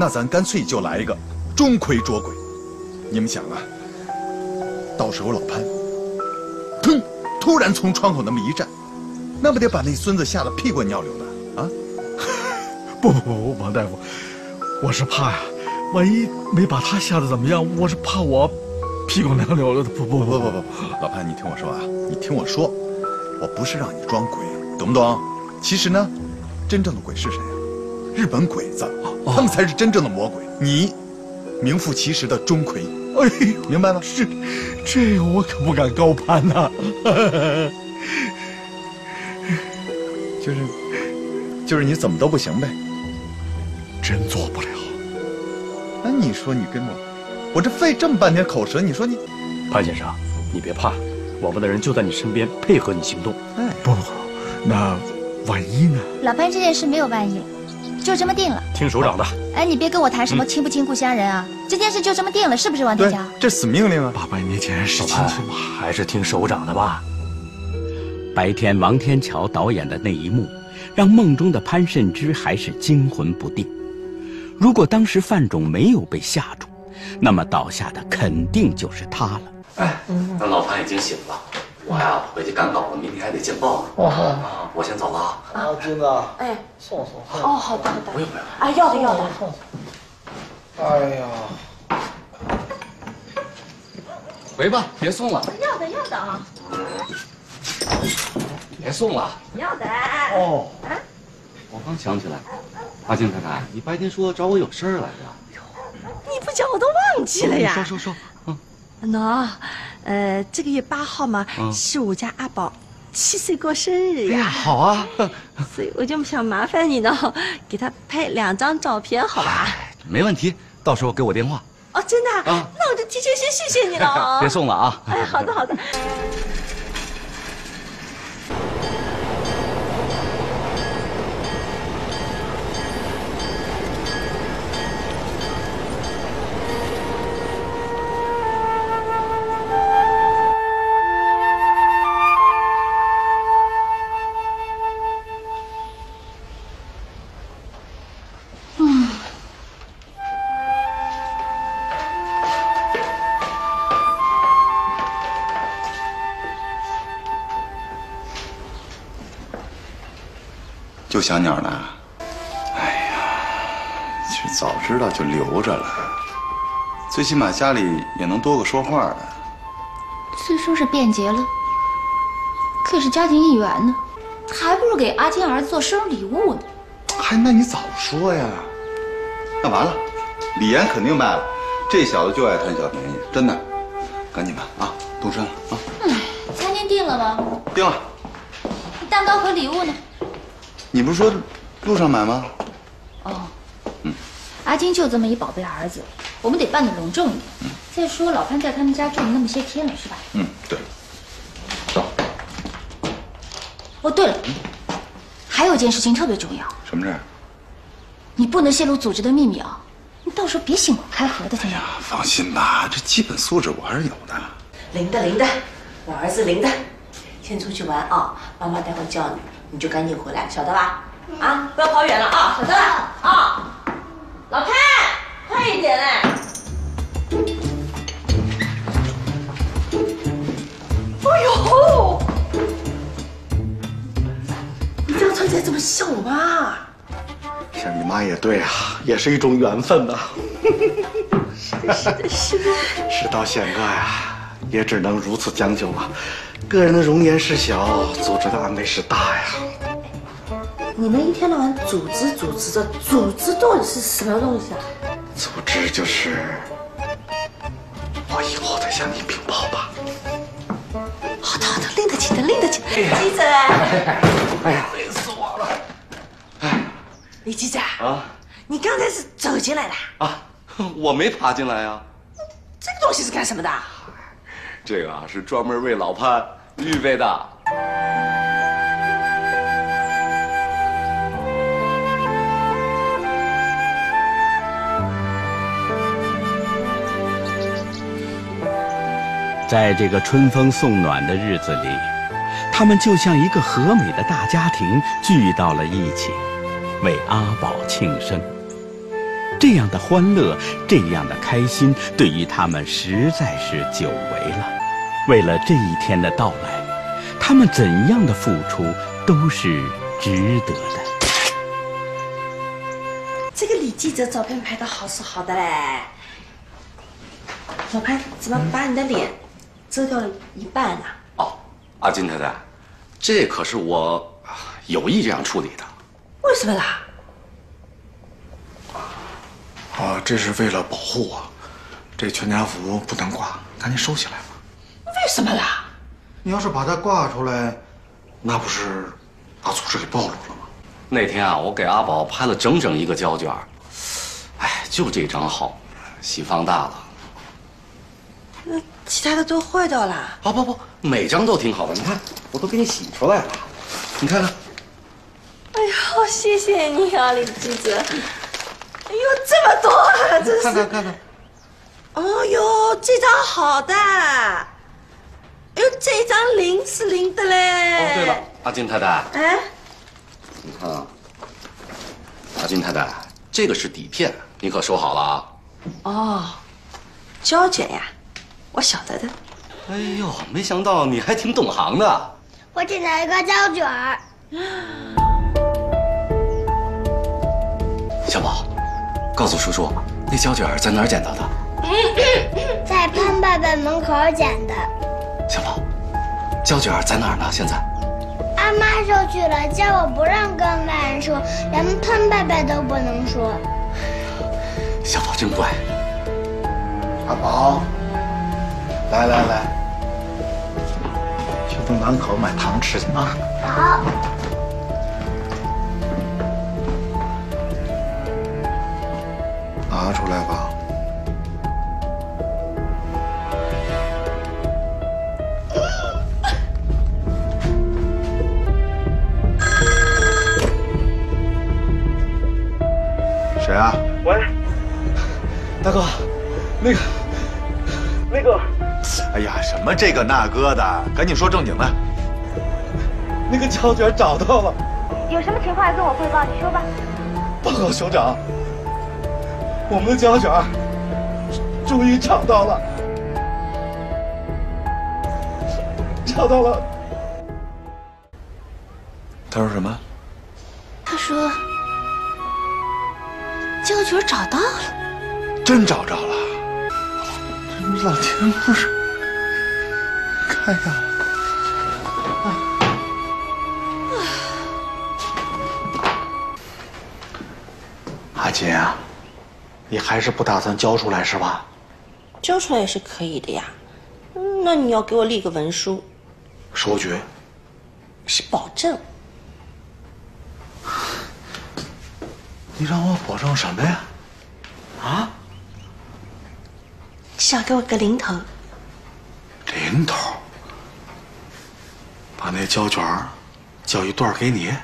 那咱干脆就来一个钟馗捉鬼。你们想啊，到时候老潘，砰，突然从窗口那么一站，那不得把那孙子吓得屁滚尿流的啊？不，王大夫，我是怕呀，万一没把他吓得怎么样，我是怕我。 屁股凉流了，不，老潘，你听我说啊，你听我说，我不是让你装鬼，懂不懂？其实呢，真正的鬼是谁啊？日本鬼子，他们才是真正的魔鬼。你名副其实的钟馗，哎呦，明白吗？是，这个我可不敢高攀呐、啊。就是你怎么都不行呗，真做不了。那你说你跟我。 我这费这么半天口舌，你说你，潘先生，你别怕，我们的人就在你身边配合你行动。哎，不，那万一呢？老潘，这件事没有万一，就这么定了。听首长的。哎，你别跟我谈什么亲不亲故乡人啊，这件事就这么定了，是不是王天骄？这死命令啊！800年前是亲亲吧，还是听首长的吧。白天，王天骄导演的那一幕，让梦中的潘慎之还是惊魂不定。如果当时范总没有被吓住。 那么倒下的肯定就是他了。哎，那老潘已经醒了，我呀回去赶稿了，明天还得见报呢。哦，我先走了啊。啊，金子，哎，送我送。哦，好的。不用。哎，要的。送我。哎呀，回吧，别送了。要的啊。别送了。要的。哦。啊。我刚想起来，阿金太太，你白天说找我有事儿来着。 你不讲我都忘记了呀！说，喏，这个月8号嘛，是我家阿宝7岁过生日呀。哎呀，好啊！所以我就想麻烦你呢，给他拍2张照片，好吧？没问题，到时候给我电话。哦，真的啊？那我就提前先谢谢你了。别送了啊！哎，好的。 救小鸟呢？哎呀，其实早知道就留着了，最起码家里也能多个说话的。虽说是便捷了，可是家庭一员呢，还不如给阿金儿子做生日礼物呢。哎，那你早说呀！那完了，李岩肯定卖了，这小子就爱贪小便宜，真的。赶紧吧，啊，动身了啊！哎，餐厅定了吗？定了。蛋糕和礼物呢？ 你不是说路上买吗？哦，阿金就这么一宝贝儿子，我们得办得隆重一点。再说老潘在他们家住了那么些天了，是吧？嗯，对。走。哦，对了，还有件事情特别重要。什么事？你不能泄露组织的秘密啊！你到时候别信口开河的，听着。放心吧，这基本素质我还是有的。琳达，我儿子琳达，先出去玩啊！妈妈待会叫你。 你就赶紧回来，晓得吧？啊，不要跑远了啊，晓得吧？啊，老潘，快一点哎！哎呦，你这样穿起来怎么像我妈？像你妈也对啊，也是一种缘分呐。是的。事到现在啊，也只能如此将就了。 个人的容颜是小，组织的安危是大呀。你们一天到晚组织的，组织到底是什么东西啊？组织就是……我以后再向你禀报吧。好的，拎得起。鸡子，哎呀，累死我了。哎，李鸡子啊，你刚才是走进来的啊？我没爬进来啊。这个东西是干什么的？ 这个啊，是专门为老潘预备的。在这个春风送暖的日子里，他们就像一个和美的大家庭聚到了一起，为阿宝庆生。这样的欢乐，这样的开心，对于他们实在是久违了。为了这一天的到来，他们怎样的付出都是值得的。 这个李记者照片拍的好是好的嘞，老潘怎么把你的脸遮掉了一半呢？哦，阿金太太，这可是我有意这样处理的。为什么啦？啊，这是为了保护我，这全家福不能挂，赶紧收起来吧。为什么啦？你要是把它挂出来，那不是把组织给暴露了吗？ 那天啊，我给阿宝拍了整整一个胶卷，哎，就这张好，喜放大了。那其他的都坏掉了。啊不，每张都挺好的，你看，我都给你洗出来了，你看看。哎呦，谢谢你啊，李记者。哎呦，这么多啊，真是。看看。哦呦，这张好的。哎呦，这张零是零的嘞。哦，对了，阿金太太。哎。 你看啊，阿金太太，这个是底片，你可收好了啊。哦，胶卷呀，我晓得的。哎呦，没想到你还挺懂行的。我只拿一个胶卷。小宝，告诉叔叔，那胶卷在哪儿捡到的？在潘爸爸门口捡的。小宝，胶卷在哪儿呢？现在？ 阿妈收去了，叫我不让跟外人说，连潘爸爸都不能说。小宝真乖。阿宝，来，去东南口买糖吃去啊。好。拿出来吧。谁啊？喂，大哥，那个，哎呀，什么这个那个的，赶紧说正经的。那个胶卷找到了，有什么情况跟我汇报，你说吧。报告首长，我们的胶卷终于找到了。他说什么？他说。 胶卷找到了，真找着了！这不老天不是开呀！阿金啊，你还是不打算交出来是吧？交出来也是可以的呀，那你要给我立个文书。收据？是保证。 你让我保证什么呀？啊？少给我个零头。零头？把那胶卷叫一段给你。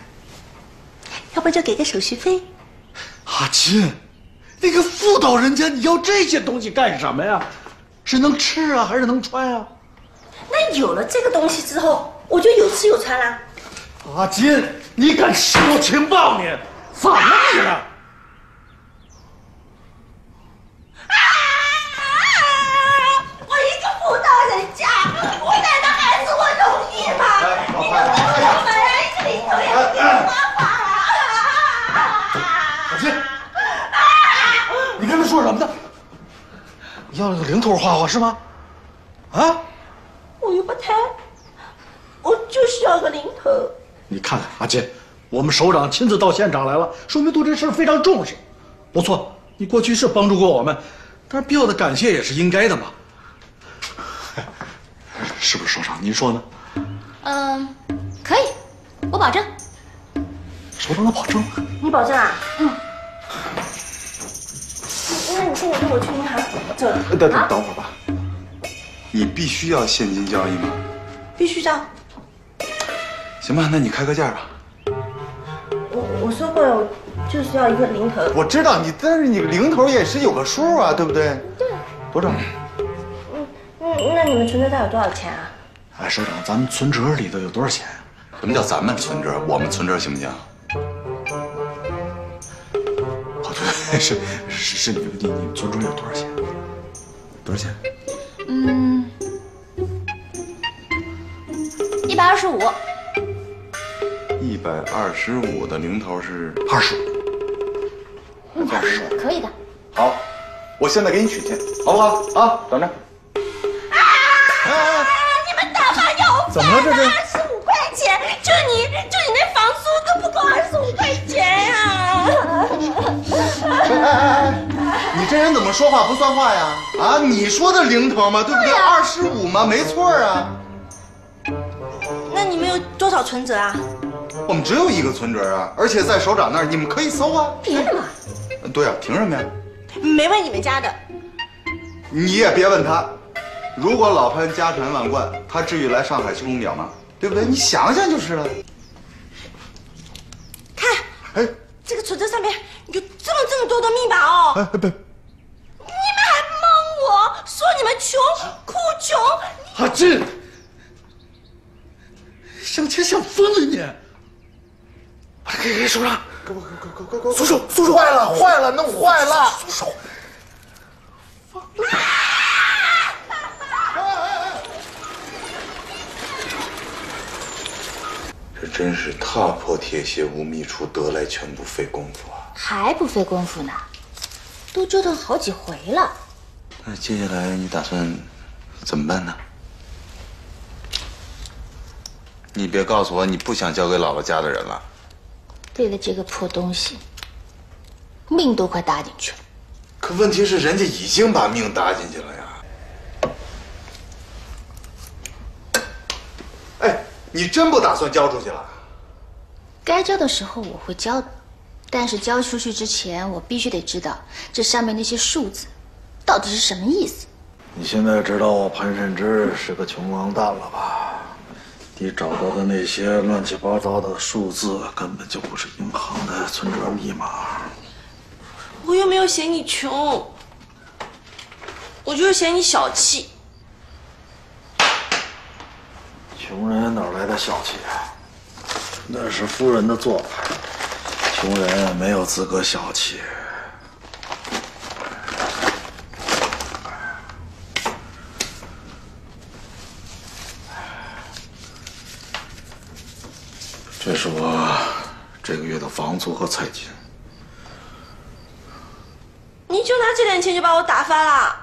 要不就给个手续费。阿金，那个妇道人家，你要这些东西干什么呀？是能吃啊，还是能穿啊？那有了这个东西之后，我就有吃有穿啦。阿金，你敢使我情报你！ 放哪去了？我一个妇道人家，我难道还是我容易吗？你能不能把人一个零头也给我花花？小心！你跟他说什么呢？你要了个零头花花是吗？啊？我又不贪，我就是要个零头。你看看阿金。 我们首长亲自到现场来了，说明对这事非常重视。不错，你过去是帮助过我们，但是必要的感谢也是应该的嘛。是不是首长？您说呢？嗯，可以，我保证。首长的保证？你保证啊？嗯。那你现在跟我去银行走了。等会儿吧。你必须要现金交易吗？必须的。行吧，那你开个价吧。 我说过了，我就是要一个零头。我知道你，但是你零头也是有个数啊，对不对？对。多少？那你们存折上有多少钱啊？哎，首长，咱们存折里头有多少钱呀？什么叫咱们存折？我们存折行不行？哦，对，是你存折有多少钱？多少钱？嗯，125。125的零头是25。 25可以的。好，我现在给你取去，好不好？啊，等着。啊！你们大妈要饭！怎么了？这是25块钱，就你那房租都不够25块钱呀！哎，你这人怎么说话不算话呀？啊，你说的零头嘛，对不对？25嘛，没错啊。那你们有多少存折啊？ 我们只有一个存折啊，而且在首长那儿，你们可以搜啊。凭什么？对啊，凭什么呀？没问你们家的，你也别问他。如果老潘家产万贯，他至于来上海修钟表吗？对不对？你想想就是了。看，哎，这个存折上面有这么多的密码哦。哎，别！你们还蒙我说你们穷，哭穷。阿俊，想钱想疯了你！ 给首长，给我！松手！坏了，弄坏了！松手！放了！这真是踏破铁鞋无觅处，得来全不费工夫啊！还不费功夫呢，都折腾好几回了。那接下来你打算怎么办呢？你别告诉我你不想交给姥姥家的人了。 为了这个破东西，命都快搭进去了。可问题是，人家已经把命搭进去了呀。哎，你真不打算交出去了？该交的时候我会交的，但是交出去之前，我必须得知道这上面那些数字到底是什么意思。你现在知道我潘慎之是个穷光蛋了吧？ 你找到的那些乱七八糟的数字，根本就不是银行的存折密码。我又没有嫌你穷，我就是嫌你小气。穷人哪来的小气啊？那是夫人的做法。穷人没有资格小气。这是我这个月的房租和菜金。你就拿这点钱就把我打发了？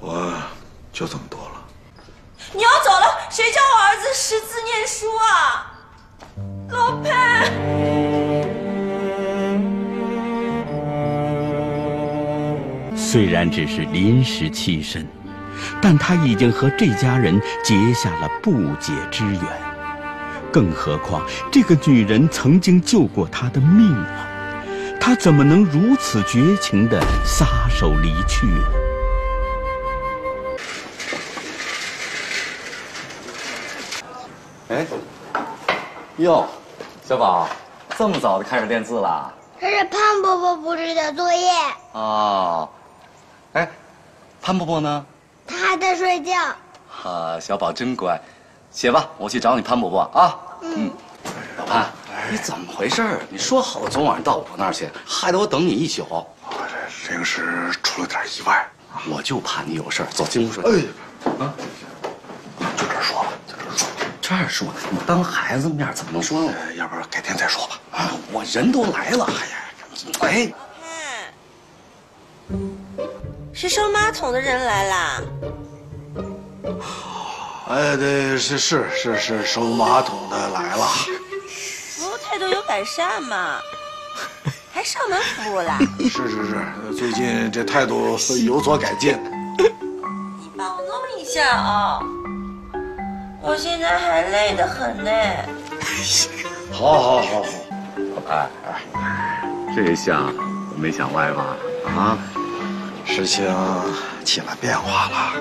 我就这么多了。你要走了，谁叫我儿子识字念书啊？老潘。 虽然只是临时栖身，但他已经和这家人结下了不解之缘。更何况这个女人曾经救过他的命啊，他怎么能如此绝情地撒手离去呢？哎，哟，小宝，这么早就开始练字了？这是潘伯伯布置的作业。哦。 哎，潘伯伯呢？他还在睡觉。啊，小宝真乖，写吧，我去找你潘伯伯啊。嗯，老潘，你怎么回事？你说好了昨晚上到我那儿去，害得我等你一宿。我这临时出了点意外，我就怕你有事儿。走，进屋说。哎，啊，就这儿说吧，就这儿说。这儿说，你当孩子面怎么能说呢？要不然改天再说吧。啊，我人都来了。哎呀，哎。 是收马桶的人来啦！哎，对，是收马桶的来了。服务态度有改善嘛？还上门服务啦？是，最近这态度有所改进。你帮我弄一下啊、哦！我现在还累得很呢。好，哎，这下没想歪吧？啊？ 事情起了变化了。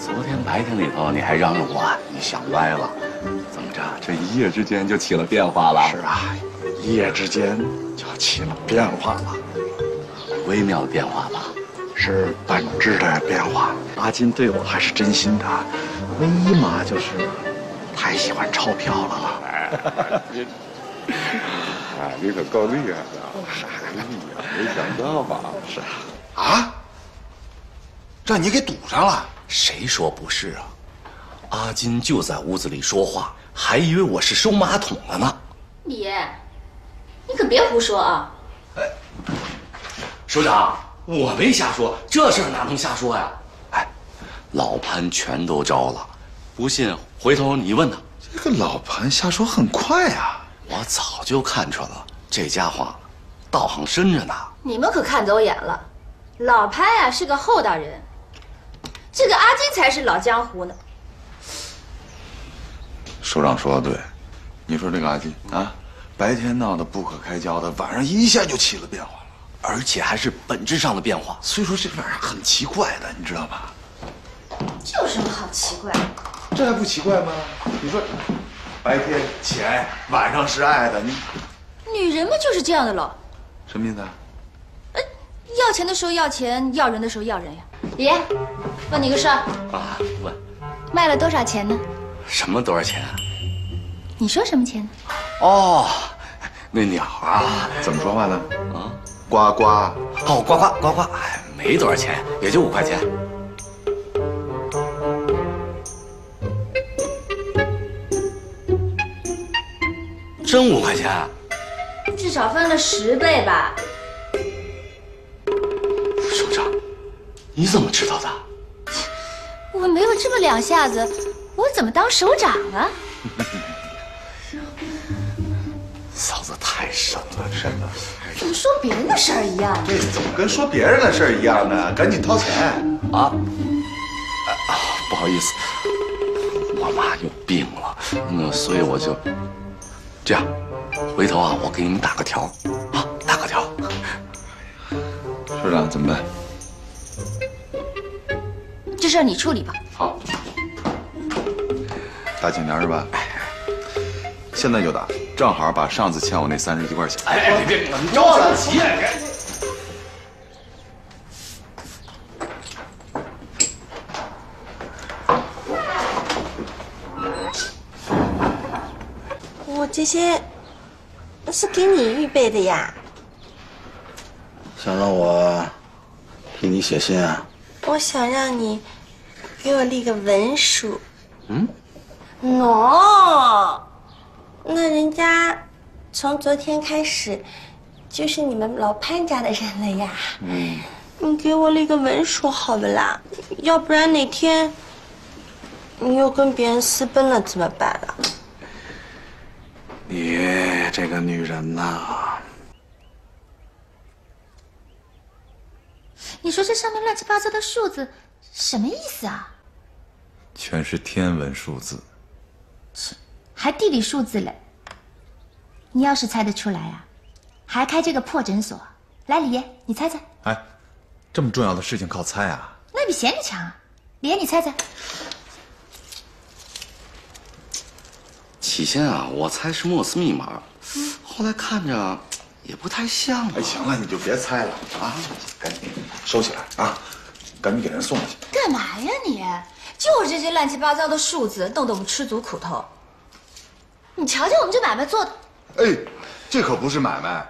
昨天白天里头你还嚷嚷我，你想歪了，怎么着这一夜之间就起了变化了。是啊，一夜之间就起了变化了，微妙的变化吧。 是本质的变化。阿金对我还是真心的，唯一嘛就是太喜欢钞票了吧。哎，你可够厉害的！哎呀，没想到吧？是啊。啊？让你给堵上了？谁说不是啊？阿金就在屋子里说话，还以为我是收马桶了呢。你，你可别胡说啊！哎，首长。 我没瞎说，这事儿哪能瞎说呀？哎，老潘全都招了，不信回头你问他。这个老潘瞎说很快啊！我早就看出了，这家伙道行深着呢。你们可看走眼了，老潘呀、是个厚道人，这个阿金才是老江湖呢。首长说的对，你说这个阿金啊，白天闹得不可开交的，晚上一下就起了变化。 而且还是本质上的变化，所以说这玩意儿很奇怪的，你知道吧？这有什么好奇怪的？这还不奇怪吗？你说，白天钱，晚上是爱的，你女人们就是这样的喽。什么意思啊？要钱的时候要钱，要人的时候要人呀。爷，问你个事儿啊？问。卖了多少钱呢？什么多少钱啊？你说什么钱呢？哦，那鸟啊，怎么说话呢？啊？ 呱呱，哦，呱呱呱呱，哎，没多少钱，也就5块钱。真5块钱？至少翻了10倍吧。首长，你怎么知道的？我没有这么两下子，我怎么当首长啊？嫂子太神了，真的。 怎么说别人的事儿一样？这怎么跟说别人的事儿一样呢？赶紧掏钱啊！啊，不好意思，我妈有病了，那所以我就这样。回头啊，我给你们打个条啊，打个条。首长怎么办？这事儿你处理吧。好，打请条是吧？哎，现在就打。 正好把上次欠我那30几块钱。哎，别别，你着了急呀！我这些是给你预备的呀。想让我替你写信啊？我想让你给我立个文书。嗯 ？No。 那人家从昨天开始就是你们老潘家的人了呀。嗯，你给我立个文书好不啦？要不然哪天你又跟别人私奔了怎么办啊？你这个女人呐！你说这上面乱七八糟的数字什么意思啊？全是天文数字。 还地理数字嘞，你要是猜得出来啊，还开这个破诊所？来，李爷，你猜猜。哎，这么重要的事情靠猜啊？那比嫌你强啊！李爷，你猜猜。起先啊，我猜是莫斯密码，后来看着也不太像。哎，行了，你就别猜了啊，赶紧收起来啊，赶紧给人送过去。干嘛呀你？就是这些乱七八糟的数字，弄得我们吃足苦头。 你瞧瞧我们这买卖做的，哎，这可不是买卖。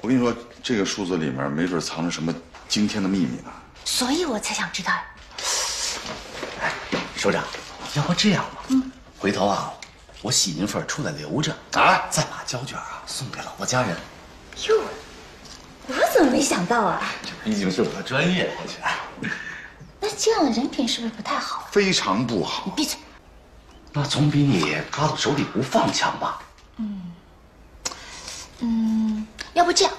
我跟你说，这个数字里面没准藏着什么惊天的秘密呢。所以我才想知道呀。哎，首长，要不这样吧，回头啊，我洗您份出来留着啊，再把胶卷啊送给老婆家人。哟，我怎么没想到啊？这毕竟是我的专业，同学。那这样的人品是不是不太好？非常不好。你闭嘴。 那总比你抓到手里不放强吧？要不这样，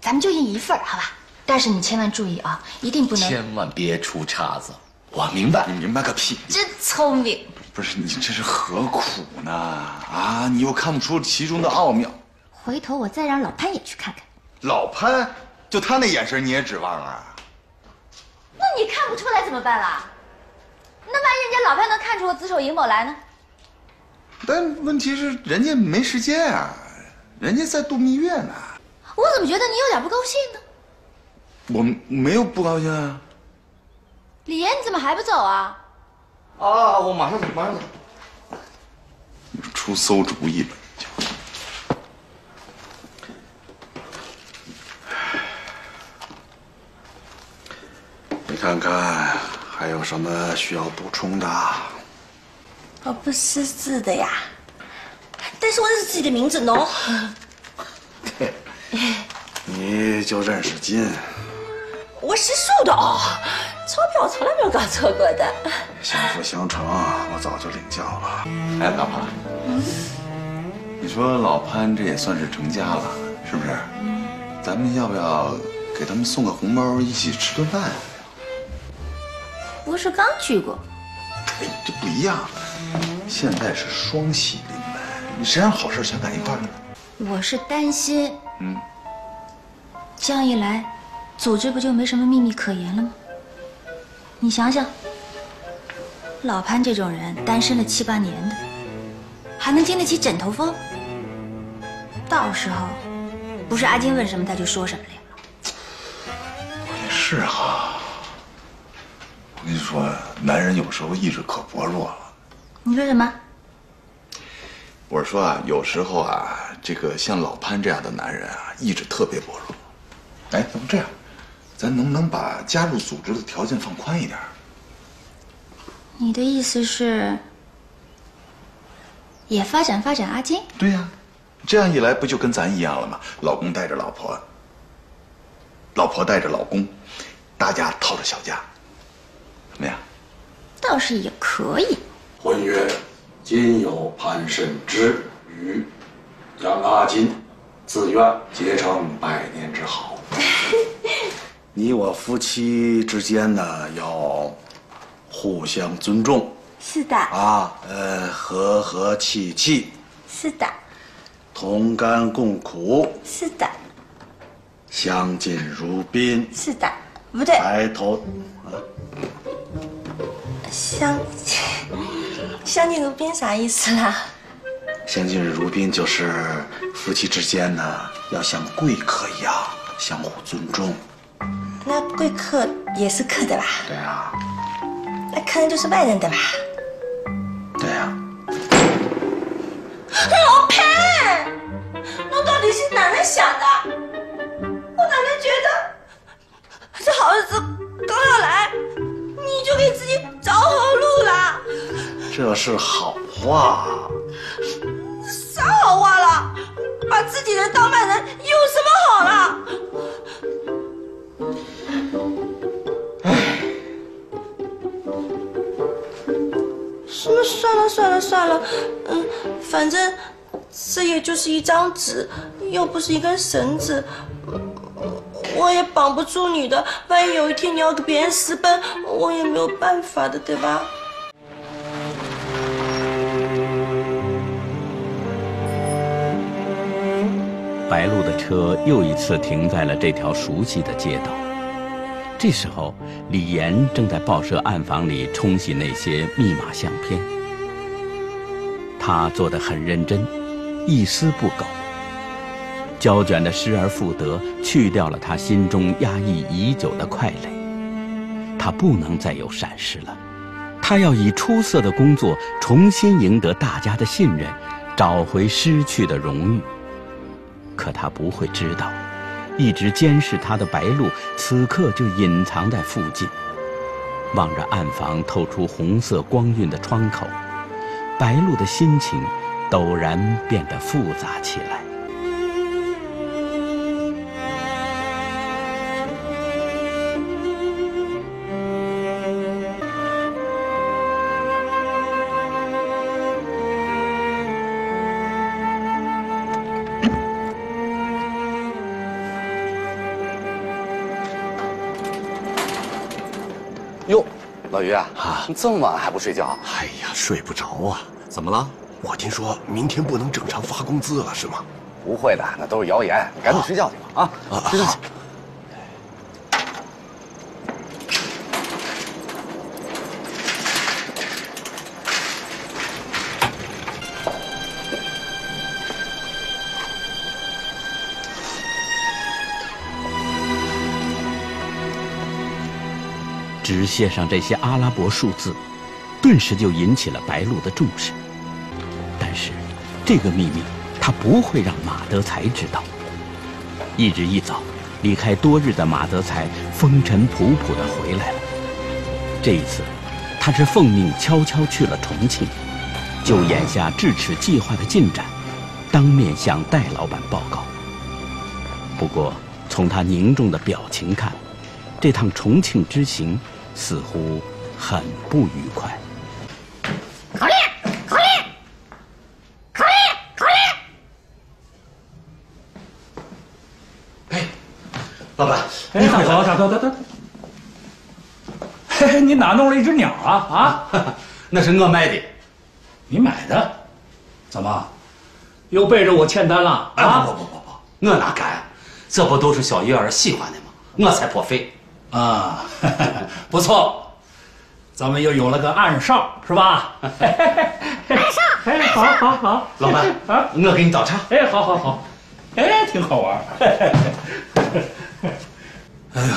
咱们就印一份，好吧？但是你千万注意啊，一定不能千万别出岔子。我明白，你明白个屁！真聪明。不是你这是何苦呢？啊，你又看不出其中的奥妙。回头我再让老潘也去看看。老潘，就他那眼神你也指望啊？那你看不出来怎么办啦？ 那万一人家老潘能看出我子丑寅卯来呢？但问题是人家没时间啊，人家在度蜜月呢。我怎么觉得你有点不高兴呢？我没有不高兴啊。李岩，你怎么还不走啊？啊，我马上走，马上走。出馊主意了。 看看还有什么需要补充的？我不识字的呀，但是我认识自己的名字喏。你就认识金？我识数的哦，钞票我从来没有搞错过的。相辅相成，我早就领教了。哎，老潘，你说老潘这也算是成家了，是不是？咱们要不要给他们送个红包，一起吃顿饭？ 不是刚去过，哎，这不一样。现在是双喜临门，你谁让好事全赶一块儿呢？我是担心，这样一来，组织不就没什么秘密可言了吗？你想想，老潘这种人单身了7、8年的，还能经得起枕头风？到时候，不是阿金问什么他就说什么了。也是哈。 我跟你说，男人有时候意志可薄弱了。你说什么？我是说啊，有时候啊，这个像老潘这样的男人啊，意志特别薄弱。哎，要不这样，咱能不能把加入组织的条件放宽一点？你的意思是，也发展发展阿金？对呀，这样一来不就跟咱一样了吗？老公带着老婆，老婆带着老公，大家套着小家。 怎么样？倒是也可以。婚曰：今有潘慎之与杨阿金，自愿结成100年之好。你我夫妻之间呢，要互相尊重。是的。啊，和和气气。是的。同甘共苦。是的。相敬如宾。是的。不对。抬头。 相敬如宾啥意思啦？相敬如宾就是夫妻之间呢，要像贵客一样相互尊重。那贵客也是客的吧？对啊。那客人就是外人的吧？对啊。老潘，那到底是哪能想的？我哪能觉得这好日子刚要来？ 你就给自己找好路了，这是好话。啥好话了？把自己人当外人有什么好了？哎，什么算了算了算了，反正这也就是一张纸，又不是一根绳子。 我也绑不住你的，万一有一天你要给别人私奔，我也没有办法的，对吧？白鹿的车又一次停在了这条熟悉的街道。这时候，李岩正在报社暗房里冲洗那些密码相片，他做得很认真，一丝不苟。 胶卷的失而复得，去掉了他心中压抑已久的快垒。他不能再有闪失了，他要以出色的工作重新赢得大家的信任，找回失去的荣誉。可他不会知道，一直监视他的白鹿此刻就隐藏在附近。望着暗房透出红色光晕的窗口，白鹿的心情陡然变得复杂起来。 老于啊，你这么晚还不睡觉？哎呀，睡不着啊！怎么了？我听说明天不能正常发工资了，是吗？不会的，那都是谣言。你赶紧睡觉去吧！啊，睡觉去。纸屑上这些阿拉伯数字，顿时就引起了白露的重视。但是，这个秘密他不会让马德才知道。一日一早，离开多日的马德才风尘仆仆地回来了。这一次，他是奉命悄悄去了重庆，就眼下智齿计划的进展，当面向戴老板报告。不过，从他凝重的表情看，这趟重庆之行似乎很不愉快。口令，口令，口令，口令！哎，老板，你快走！大哥，大哥，嘿嘿，你哪弄了一只鸟啊？啊，那是我买的。你买的？怎么，又背着我欠单了？啊，不，我哪敢？这不都是小鱼儿喜欢的吗？我才破费。 啊，不错，咱们又有了个暗哨，是吧？暗哨，哎，好，好，好，老板，啊，我给你倒茶。哎，好，好，好，哎，挺好玩。哎呀，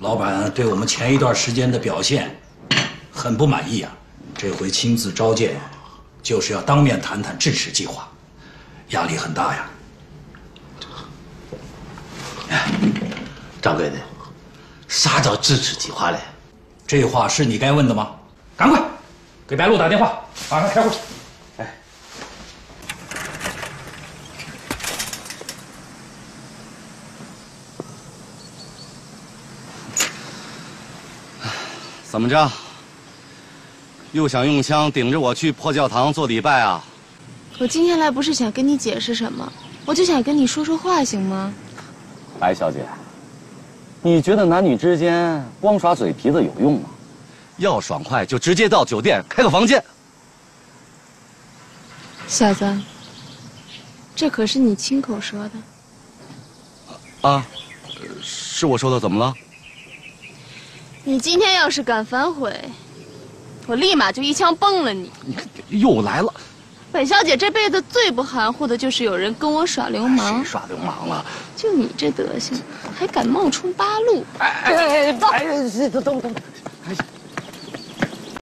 老板对我们前一段时间的表现很不满意啊，这回亲自召见，就是要当面谈谈智齿计划，压力很大呀。哎，掌柜的。 啥叫智齿计划嘞？这话是你该问的吗？赶快给白露打电话，马上开会去。哎，怎么着？又想用枪顶着我去破教堂做礼拜啊？我今天来不是想跟你解释什么，我就想跟你说说话，行吗？白小姐。 你觉得男女之间光耍嘴皮子有用吗？要爽快就直接到酒店开个房间。小子，这可是你亲口说的。啊，是我说的，怎么了？你今天要是敢反悔，我立马就一枪崩了你！你又来了。本小姐这辈子最不含糊的就是有人跟我耍流氓。谁耍流氓了？ 就你这德行，还敢冒充八路？哎哎哎！哎，等等！